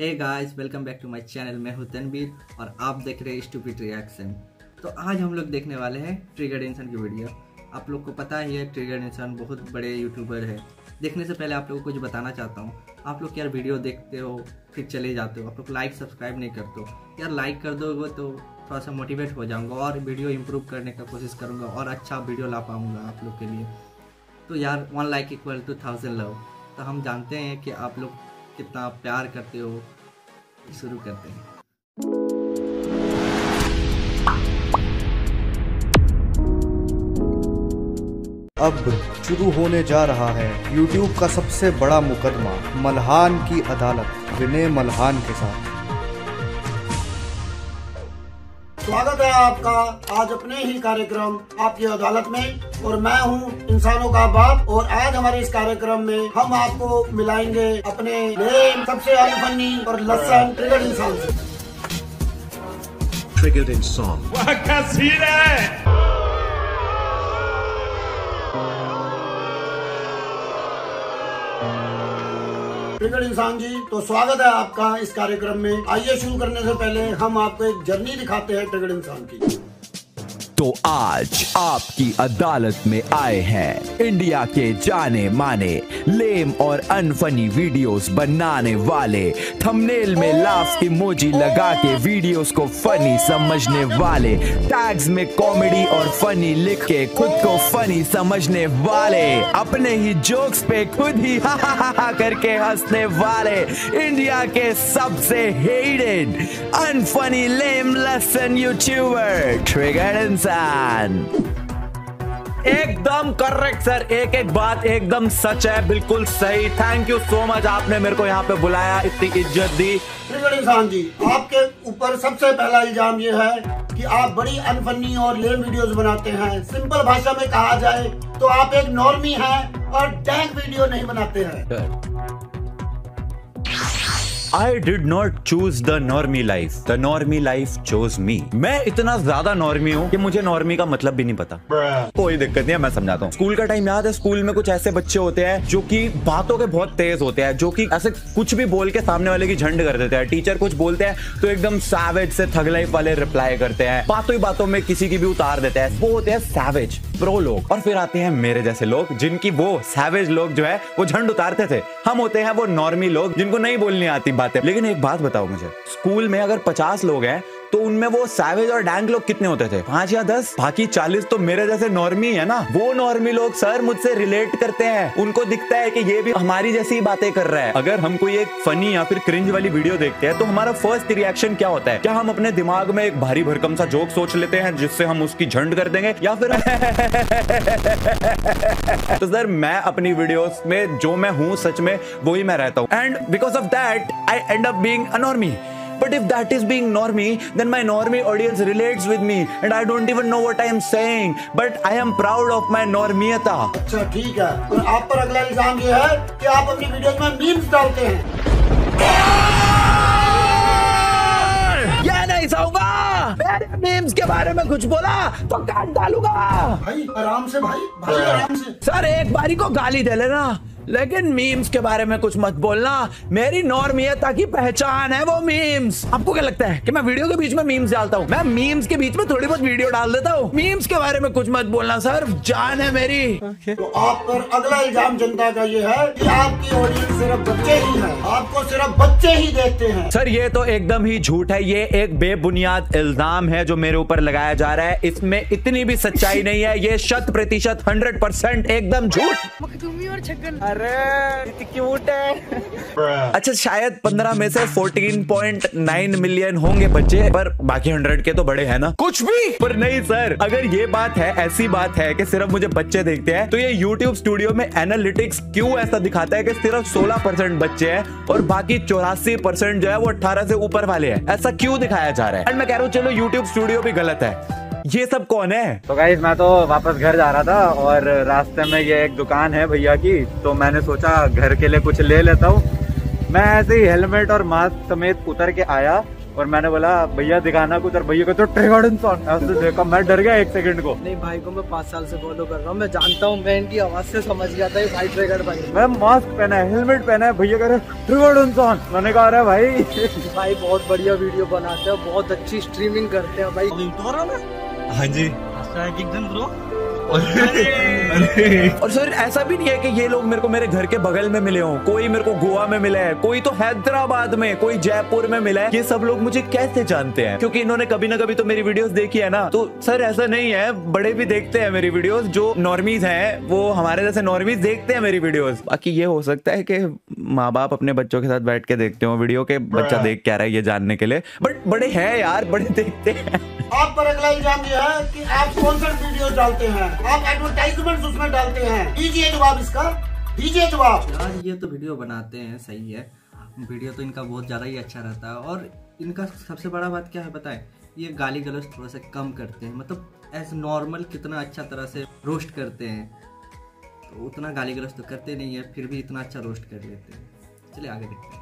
Hey guys welcome back to my channel. मैं हूं तनवीर और आप देख रहे हैं स्टूपिड रिएक्शन। तो आज हम लोग देखने वाले हैं ट्रिगर इंसान की वीडियो। आप लोग को पता ही है ट्रिगर इंसान बहुत बड़े यूट्यूबर है। देखने से पहले आप लोगों को कुछ बताना चाहता हूँ। आप लोग यार वीडियो देखते हो फिर चले जाते हो, आप लोग लाइक सब्सक्राइब नहीं करते हो। यार लाइक कर दोगे तो थोड़ा सा मोटिवेट हो जाऊँगा और वीडियो इम्प्रूव करने का कोशिश करूँगा और अच्छा वीडियो ला पाऊँगा आप लोग के लिए। तो यार 1 लाइक इक्वल टू 1000 लव। तो हम जानते हैं कि आप लोग कितना प्यार करते हो। शुरू करते हैं। अब शुरू होने जा रहा है YouTube का सबसे बड़ा मुकदमा मल्हान की अदालत विनय मल्हान के साथ। स्वागत है आपका आज अपने ही कार्यक्रम आपकी अदालत में, और मैं हूं इंसानों का बाप। और आज हमारे इस कार्यक्रम में हम आपको मिलाएंगे अपने सबसे अनफनी और लसन ट्रिगर इंसान से। ट्रिगर इंसान क्या सीन है? ट्रिगर इंसान जी तो स्वागत है आपका इस कार्यक्रम में। आइए शुरू करने से पहले हम आपको एक जर्नी दिखाते हैं ट्रिगर इंसान की। तो आज आपकी अदालत में आए हैं इंडिया के जाने माने लेम और अनफनी वीडियोस बनाने वाले, थंबनेल में लाफ इमोजी लगा के वीडियोस को फनी समझने वाले, टैग्स में कॉमेडी और फनी लिख के खुद को फनी समझने वाले, अपने ही जोक्स पे खुद ही हा हा हा हा करके हंसने वाले, इंडिया के सबसे hated unfunny lame lesson YouTuber trigger इंसान। एकदम करेक्ट सर, एक एक बात एकदम सच है, बिल्कुल सही। थैंक यू सो मच, आपने मेरे को यहाँ पे बुलाया, इतनी इज्जत दी। ट्रिगर इंसान जी आपके ऊपर सबसे पहला इल्जाम ये है कि आप बड़ी अनफनी और लेम वीडियोस बनाते हैं। सिंपल भाषा में कहा जाए तो आप एक नॉर्मी हैं और डैंग वीडियो नहीं बनाते हैं। I did not choose the normie life. The normie life chose me. मैं इतना ज्यादा नॉर्मी हूँ कि मुझे नॉर्मी का मतलब भी नहीं पता। कोई दिक्कत नहीं है, मैं समझाता हूँ। स्कूल का टाइम याद है? स्कूल में कुछ ऐसे बच्चे होते हैं जो कि बातों के बहुत तेज होते हैं, जो कि ऐसे कुछ भी बोल के सामने वाले की झंड कर देते हैं। टीचर कुछ बोलते हैं तो एकदम सैवेज से थग लाइफ वाले रिप्लाई करते हैं, बातों ही बातों में किसी की भी उतार देते हैं। वो होते हैं सैवेज प्रो लोग। और फिर आते हैं मेरे जैसे लोग जिनकी वो सैवेज लोग जो है वो झंड उतारते थे। हम होते हैं वो नॉर्मी लोग जिनको नहीं बोलनी आती। लेकिन एक बात बताओ मुझे, स्कूल में अगर 50 लोग हैं तो उनमें वो सैवेज और डैंग लोग कितने होते थे? 5 या 10। बाकी 40 तो मेरे जैसे नॉर्मी है ना। वो नॉर्मी लोग सर मुझसे रिलेट करते हैं, उनको दिखता है कि ये भी हमारी जैसी बातें कर रहा है। अगर हम कोई एक फनी या फिर क्रिंज वाली वीडियो देखते हैं तो हमारा फर्स्ट रिएक्शन क्या होता है? क्या हम अपने दिमाग में एक भारी भरकम सा जोक सोच लेते हैं जिससे हम उसकी झंड कर देंगे, या फिर तो सर मैं अपनी वीडियोस में जो मैं हूँ सच में वो ही मैं रहता हूँ, and because of that I end up being a normie. But if that is being normie, then my normie audience relates with me, and I don't even know what I am saying. But I am proud of my normiyata. अच्छा ठीक है। और आप पर अगला इल्जाम ये है कि आप अपनी वीडियोस में मीम्स डालते हैं। ये नहीं सहूंगा। मैंने मीम्स के बारे में कुछ बोला तो काट डालूंगा। भाई आराम से, भाई आराम से। सर एक बारी को गाली दे लेना, लेकिन मीम्स के बारे में कुछ मत बोलना। मेरी नॉर्मियता की पहचान है वो मीम्स। आपको क्या लगता है कि मैं वीडियो के बीच में मीम्स डालता हूँ? मैं मीम्स के बीच में थोड़ी बहुत वीडियो डाल देता हूँ। मीम्स के बारे में कुछ मत बोलना सर, जान है मेरी। तो आप पर अगला इल्जाम जनता का ये है कि आपकी ऑडियंस सिर्फ बच्चे ही है, आपको सिर्फ बच्चे ही देखते हैं। सर ये तो एकदम ही झूठ है, ये एक बेबुनियाद इल्जाम है जो मेरे ऊपर लगाया जा रहा है। इसमें इतनी भी सच्चाई नहीं है, ये 100% एकदम झूठ। अरे क्यूट है। अच्छा शायद 15 में से 14.9 मिलियन होंगे बच्चे, पर बाकी 100 के तो बड़े हैं ना। कुछ भी पर नहीं सर, अगर ये बात है, ऐसी बात है कि सिर्फ मुझे बच्चे देखते हैं, तो ये YouTube स्टूडियो में एनालिटिक्स क्यों ऐसा दिखाता है कि सिर्फ 16% बच्चे हैं और बाकी 84% जो है वो 18 से ऊपर वाले हैं? ऐसा क्यों दिखाया जा रहा है? एंड मैं कह रहा हूँ चलो YouTube स्टूडियो भी गलत है। ये सब कौन है? तो गाइस मैं तो वापस घर जा रहा था और रास्ते में ये एक दुकान है भैया की, तो मैंने सोचा घर के लिए कुछ ले लेता हूँ। मैं ऐसे ही हेलमेट और मास्क समेत उतर के आया और मैंने बोला भैया दिखाना कुछ, और भैया को तो ट्रिगर इंसान ऐसे देखा, मैं डर गया एक सेकंड को। नहीं भाई को मैं 5 साल से फॉलो कर रहा हूँ, मैं जानता हूँ, मैं इनकी आवाज से समझ गया था भाई ट्रिगर भाई। मैं मास्क पहना है, हेलमेट पहना है, भैया कह रहे ट्रिगर इंसान, मैंने कहा अरे भाई भाई बहुत बढ़िया वीडियो बनाते हो, बहुत अच्छी स्ट्रीमिंग करते हैं भाई। हाँ जी और सर ऐसा भी नहीं है कि ये लोग मेरे को मेरे घर के बगल में मिले हों, कोई मेरे को गोवा में मिला है, कोई तो हैदराबाद में, कोई जयपुर में मिला है। ये सब लोग मुझे कैसे जानते हैं क्योंकि इन्होंने कभी ना कभी तो मेरी वीडियोस देखी है ना। तो सर ऐसा नहीं है, बड़े भी देखते हैं मेरी वीडियोस, जो नॉर्मीज हैं वो हमारे जैसे नॉर्मीज देखते हैं मेरी वीडियोस। बाकी ये हो सकता है कि माँ बाप अपने बच्चों के साथ बैठ के देखते हो वीडियो के, बच्चा देख क्या रहा है ये जानने के लिए, बट बड़े है यार, बड़े देखते हैं। आप पर अगला इल्जाम यह है कि आप स्पॉन्सर्ड वीडियोस डालते हैं, आप एडवर्टाइजमेंट उसमें डालते हैं। दीजिए जवाब इसका, दीजिए जवाब। यार ये तो वीडियो बनाते हैं, सही है, वीडियो तो इनका बहुत ज्यादा ही अच्छा रहता है। और इनका सबसे बड़ा बात क्या है बताएं, ये गाली गलौज थोड़ा सा कम करते हैं, मतलब एज नॉर्मल कितना अच्छा तरह से रोस्ट करते हैं, तो उतना गाली गलौज तो करते नहीं है, फिर भी इतना अच्छा रोस्ट कर लेते हैं। चलिए आगे देखते हैं।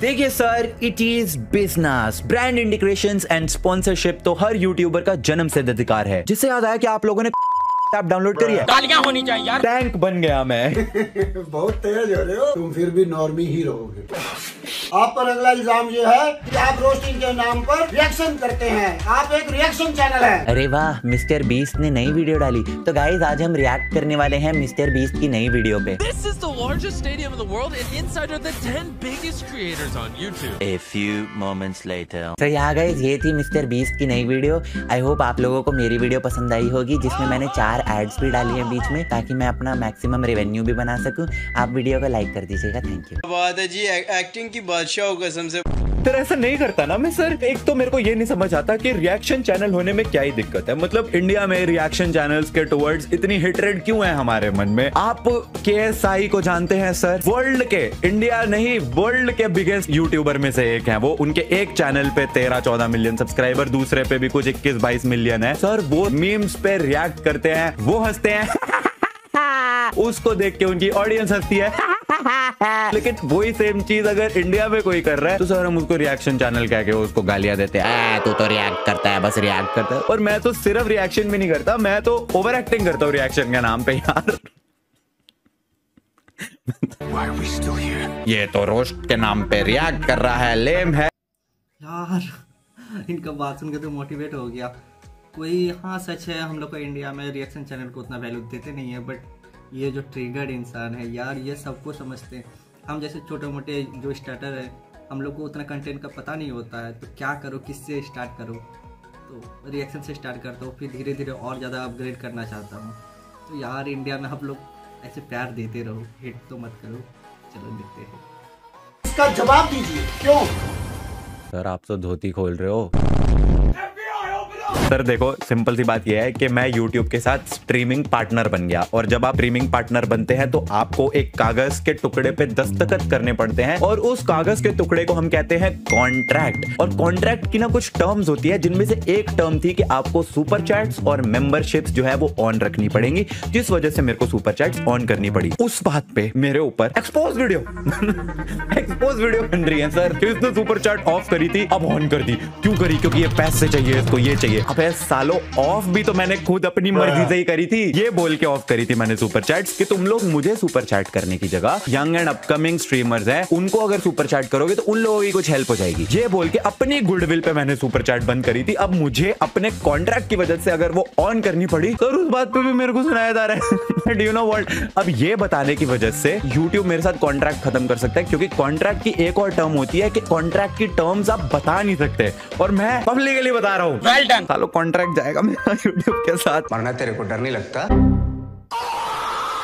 देखिए sir, it is business, brand indications and sponsorship तो हर यूट्यूबर का जन्म से अधिकार है। जिससे याद आया कि आप लोगों ने ऐप डाउनलोड करी है, गालियां होनी चाहिए यार। टैंक बन गया मैं बहुत तेज हो रहे हो तुम, फिर भी नॉर्मी ही रहोगे। आप पर अगला इल्जाम ये है कि आप रोस्टिंग के नाम पर रिएक्शन करते हैं, आप एक रिएक्शन चैनल है। अरे वाह, मिस्टर बीस्ट ने नई वीडियो डाली, तो गाइस आज हम रिएक्ट करने वाले हैं मिस्टर बीस्ट की नई वीडियो पे। This is the largest stadium in the world and inside are the 10 biggest creators on YouTube। A few moments later. तो यहाँ गाइस ये थी मिस्टर बीस्ट की नई वीडियो। आई होप आप लोगों को मेरी वीडियो पसंद आई होगी, जिसमें मैंने 4 एड्स भी डाली है बीच में, ताकि मैं अपना मैक्सिमम रेवेन्यू भी बना सकूं। आप वीडियो को लाइक कर दीजिएगा, थैंक यू। बात है जी एक्टिंग की, बादशाह कसम से। सर ऐसा नहीं करता ना मैं सर। एक तो मेरे को ये नहीं समझ आता कि रिएक्शन चैनल होने में क्या ही दिक्कत है, मतलब इंडिया में रिएक्शन चैनल्स के टुवर्ड्स इतनी हिट रेट क्यों है हमारे मन में। आप केएसआई को जानते हैं सर, वर्ल्ड के, इंडिया नहीं वर्ल्ड के बिगेस्ट यूट्यूबर में से एक है वो। उनके एक चैनल पे 13-14 मिलियन सब्सक्राइबर, दूसरे पे भी कुछ 21-22 मिलियन है सर। वो मीम्स पे रिएक्ट करते हैं, वो हंसते हैं उसको देख के उनकी ऑडियंस हंसती है। लेकिन वही सेम चीज अगर इंडिया में कोई कर रहा है तो सर हम उसको रिएक्शन चैनल कह के उसको गालियां देते हैं, तू तो रिएक्ट करता है, बस रिएक्ट करता है। और मैं तो सिर्फ रिएक्शन भी नहीं करता, मैं तो ओवर एक्टिंग करता हूँ रिएक्शन के नाम पे यार। Why are we still here? ये तो रोस्ट के नाम पे रिएक्ट कर रहा है, लेम है यार। इनका बात सुन के तो मोटिवेट हो गया कोई। हाँ सच है, हम लोग को इंडिया में रिएक्शन चैनल को उतना वैल्यू देते नहीं है, बट ये जो ट्रिगर्ड इंसान है यार, ये सबको समझते हैं। हम जैसे छोटे मोटे जो स्टार्टर है, हम लोग को उतना कंटेंट का पता नहीं होता है, तो क्या करो, किससे स्टार्ट करो, तो रिएक्शन से स्टार्ट करता हूँ, फिर धीरे धीरे और ज़्यादा अपग्रेड करना चाहता हूँ। तो यार इंडिया में आप लोग ऐसे प्यार देते रहो, हिट तो मत करो। चलो देखते हैं, इसका जवाब दीजिए क्यों। सर आप तो धोती खोल रहे हो। सर देखो सिंपल सी बात यह है कि मैं YouTube के साथ स्ट्रीमिंग पार्टनर बन गया, और जब आप स्ट्रीमिंग पार्टनर बनते हैं तो आपको एक कागज के टुकड़े पे दस्तखत करने पड़ते हैं, और उस कागज के टुकड़े को हम कहते हैं कॉन्ट्रैक्ट। और कॉन्ट्रैक्ट की ना कुछ टर्म्स होती है, जिनमें से एक टर्म थी कि आपको सुपर चैट्स और मेंबरशिप्स जो है वो ऑन रखनी पड़ेंगी, जिस वजह से मेरे को सुपर चैट्स ऑन करनी पड़ी। उस बात पे मेरे ऊपर एक्सपोज वीडियो बन रही है सर, इसने सुपर चैट ऑफ करी थी, अब ऑन कर दी, क्यों करी? क्योंकि ये पैसे चाहिए, इसको ये चाहिए। अबे सालों, ऑफ भी तो मैंने खुद अपनी मर्जी से ही करी थी, ये बोल के ऑफ करी थी मैंने सुपर चैट्स कि तुम लोग मुझे सुपर चैट करने की जगह यंग एंड अपकमिंग स्ट्रीमर्स हैं उनको अगर सुपर चैट करोगे तो उन लोगों की कुछ हेल्प हो जाएगी। ये बोल के अपनी गुडविल पे मैंने सुपर चैट बंद करी थी। अब मुझे अपने कॉन्ट्रैक्ट की वजह से अगर वो ऑन करनी पड़ी तो उस बात पे भी मेरे को सुनाया जा रहा है डू यू नो व्हाट। अब ये बताने की वजह से यूट्यूब मेरे साथ कॉन्ट्रैक्ट खत्म कर सकता है, क्योंकि कॉन्ट्रैक्ट की एक और टर्म होती है कि कॉन्ट्रैक्ट की टर्म्स आप बता नहीं सकते, और मैं पब्लिकली बता रहा हूँ सालों कॉन्ट्रैक्ट जाएगा मेरा YouTube के साथ। मरना तेरे को डर नहीं लगता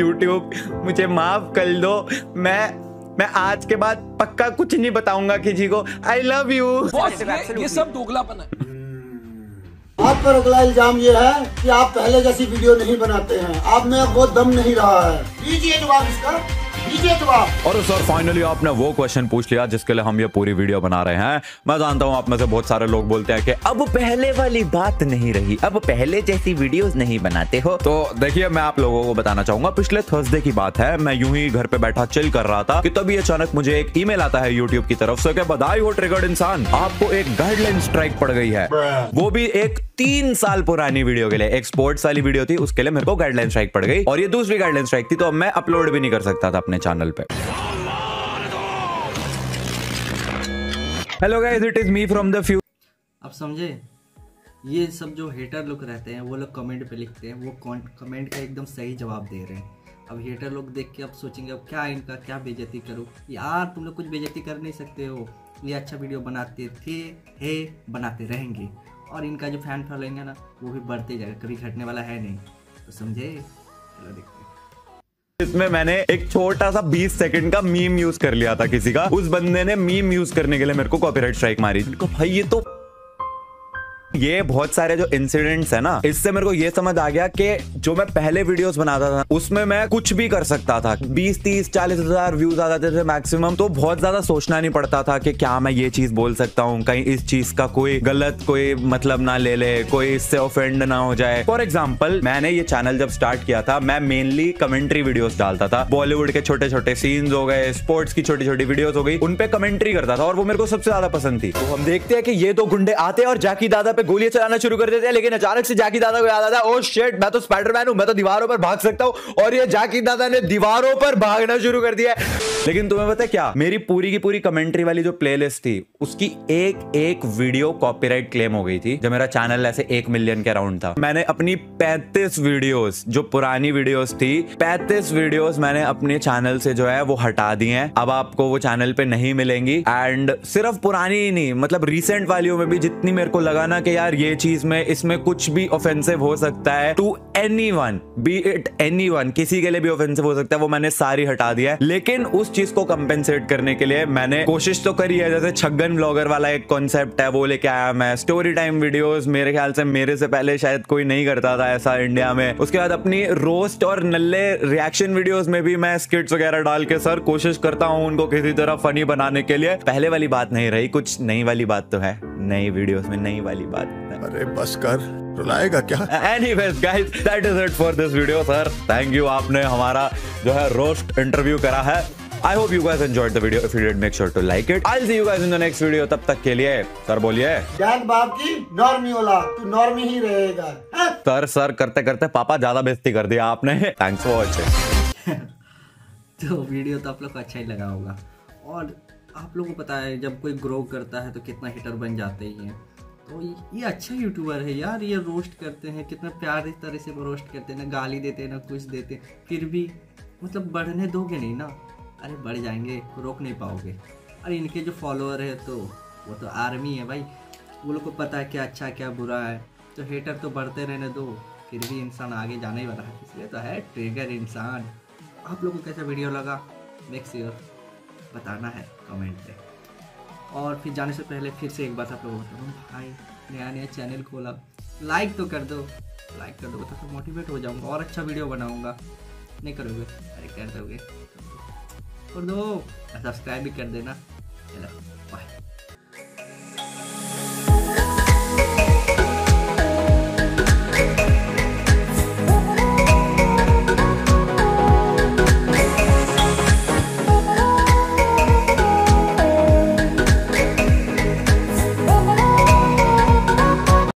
YouTube, मुझे माफ कर दो। मैं आज के बाद पक्का कुछ नहीं बताऊंगा किसी को। I love you. ये सब दोगलापन है। आप पर अगला इल्जाम ये है कि आप पहले जैसी वीडियो नहीं बनाते हैं, आप में वो दम नहीं रहा है। दीजिए जवाब इसका। दीजिए जवाब। और सर फाइनली आपने वो क्वेश्चन पूछ लिया जिसके लिए हम ये पूरी वीडियो बना रहे हैं। मैं जानता हूँ आप में से बहुत सारे लोग बोलते हैं कि अब पहले वाली बात नहीं रही, अब पहले जैसी वीडियोस नहीं बनाते हो। तो देखिए मैं आप लोगों को बताना चाहूंगा, पिछले थर्सडे की बात है, मैं यूं ही घर पे बैठा चिल कर रहा था कि तभी अचानक मुझे एक ईमेल आता है यूट्यूब की तरफ से, बधाई हो ट्रिगर्ड इंसान, आपको एक गाइडलाइन स्ट्राइक पड़ गई है। वो भी एक 3 साल पुरानी वीडियो के लिए, एक स्पोर्ट्स वाली वीडियो थी, उसके लिए मेरे को गाइडलाइन स्ट्राइक पड़ गई और ये दूसरी गाइडलाइन स्ट्राइक थी, तो अब मैं अपलोड भी नहीं कर सकता था अपने चैनल पे। Hello guys, it is me from the future. अब समझे, ये सब जो हेटर लोग रहते हैं वो लोग कमेंट पे लिखते हैं, वो कमेंट का एकदम सही जवाब दे रहे हैं। अब हेटर लोग देख के अब सोचेंगे अब क्या इनका क्या बेइज्जती करूँ। यार तुम लोग कुछ बेइज्जती कर नहीं सकते हो, ये अच्छा वीडियो बनाते थे, है, बनाते रहेंगे और इनका जो फैन फॉलोइंग है ना वो भी बढ़ते जाएगा, कभी घटने वाला है नहीं। तो समझे, चलो देखते हैं। इसमें मैंने एक छोटा सा 20 सेकंड का मीम यूज कर लिया था किसी का, उस बंदे ने मीम यूज करने के लिए मेरे को कॉपीराइट स्ट्राइक मारी। भाई ये तो ये बहुत सारे जो इंसिडेंट्स है ना, इससे मेरे को ये समझ आ गया कि जो मैं पहले वीडियोस बनाता था उसमें मैं कुछ भी कर सकता था, 20, 30, 40 हजार व्यूज आ जाते थे मैक्सिमम, तो बहुत ज्यादा सोचना नहीं पड़ता था कि क्या मैं ये चीज बोल सकता हूँ, कहीं इस चीज का कोई गलत कोई मतलब ना ले ले, कोई इससे ऑफेंड ना हो जाए। फॉर एग्जाम्पल मैंने ये चैनल जब स्टार्ट किया था, मैं मेनली कमेंट्री वीडियोस डालता था, बॉलीवुड के छोटे छोटे सीन्स हो गए, स्पोर्ट्स की छोटी छोटी वीडियोस हो गई, उनपे कमेंट्री करता था और वो मेरे को सबसे ज्यादा पसंद थी। तो हम देखते हैं कि ये दो गुंडे आते और जाकी दादा पे गोलियां चलाना शुरू कर देते हैं, लेकिन अचानक से जाकी दादा को याद आता है, ओ शिट मैं तो स्पाइडरमैन हूं, मैं तो दीवारों पर भाग सकता हूं, और ये जाकी दादा ने दीवारों पर भागना शुरू कर दिया है। लेकिन तुम्हें पता है क्या, मेरी पूरी की पूरी कमेंट्री वाली जो प्लेलिस्ट थी उसकी एक वीडियो कॉपीराइट क्लेम हो गई थी जब मेरा चैनल ऐसे 1 मिलियन के अराउंड था। मैंने अपनी 35 वीडियोस जो पुरानी वीडियोस थी, 35 वीडियोस मैंने अपने चैनल से जो है वो हटा दी हैं, अब आपको वो चैनल पे नहीं मिलेंगी। एंड सिर्फ पुरानी ही नहीं, मतलब रिसेंट वालियों में भी जितनी मेरे को लगा ना कि यार ये चीज में इसमें कुछ भी ऑफेंसिव हो सकता है, to anyone be it anyone, किसी के लिए भी ऑफेंसिव हो सकता है, वो मैंने सारी हटा दिया है। लेकिन उस चीज को कंपेंसेट करने के लिए मैंने कोशिश तो करी है, जैसे छगन व्लॉगर वाला एक कॉन्सेप्ट है वो लेके आया मैं, स्टोरी टाइम वीडियोस, मेरे ख्याल से मेरे से पहले शायद कोई नहीं करता था ऐसा इंडिया में। उसके बाद अपनी रोस्ट और नल्ले रिएक्शन वीडियोस में भी मैं स्किट्स वगैरह डाल के सर कोशिश करता हूं उनको किसी तरह फनी बनाने के लिए। पहले वाली बात नहीं रही, कुछ नई वाली बात तो है, नई वीडियोस में नई वाली बात। अरे बस कर, रुलाएगा क्या। Anyways guys, that is it for this video sir. Thank you, आपने हमारा जो है रोस्ट इंटरव्यू करा है। I hope you guys enjoyed the video. If you did, make sure to like it. I'll see you guys in the next video. तब तक के लिए सर बोलिए, जान बाप की नॉर्मी औलाद, तू नॉर्मी ही रहेगा। सर करते करते पापा ज्यादा बेइज्जती कर दिया आपने। Thanks for watching. तो वीडियो तो आप लोग को अच्छा ही लगा होगा, और आप लोगों को पता है जब कोई ग्रो करता है तो कितना हिटर बन जाते ही है। तो ये अच्छा यूट्यूबर है यार, ये रोस्ट करते हैं, कितना प्यार इस तरह से रोस्ट करते हैं ना, गाली देते हैं ना, कुछ देते हैं, फिर भी मतलब बढ़ने दोगे नहीं ना, अरे बढ़ जाएंगे, रोक नहीं पाओगे। और इनके जो फॉलोअर है तो वो तो आर्मी है भाई, वो लोग को पता है क्या अच्छा क्या बुरा है, तो हेटर तो बढ़ते रहने दो, फिर भी इंसान आगे जाने ही वाला है, इसलिए तो है ट्रिगर इंसान। आप लोगों को कैसा वीडियो लगा मेक श्योर बताना है कमेंट पे। और फिर जाने से पहले फिर से एक बात आप लोगों को बताऊँ, भाई नया नया चैनल खोला, लाइक तो कर दो, लाइक कर दो, तो मोटिवेट हो जाऊँगा और अच्छा वीडियो बनाऊँगा। नहीं करोगे, अरे कर दोगे, और दो सब्सक्राइब भी कर देना। चलो।